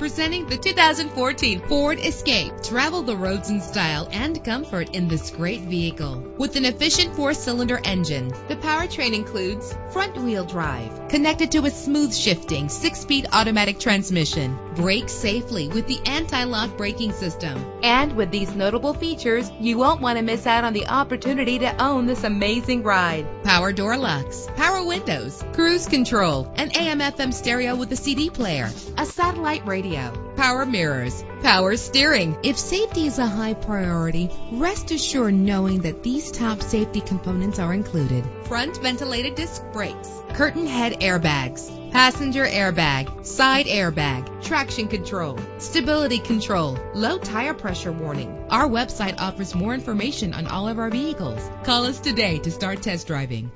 Presenting the 2014 Ford Escape. Travel the roads in style and comfort in this great vehicle. With an efficient 4-cylinder engine, the powertrain includes front-wheel drive, connected to a smooth shifting 6-speed automatic transmission. Brake safely with the anti-lock braking system. And with these notable features, you won't want to miss out on the opportunity to own this amazing ride. Power door locks, power windows, cruise control, an AM/FM stereo with a CD player, a satellite radio, power mirrors, power steering. If safety is a high priority, rest assured knowing that these top safety components are included: front ventilated disc brakes, curtain head airbags, passenger airbag, side airbag, traction control, stability control, low tire pressure warning. Our website offers more information on all of our vehicles. Call us today to start test driving.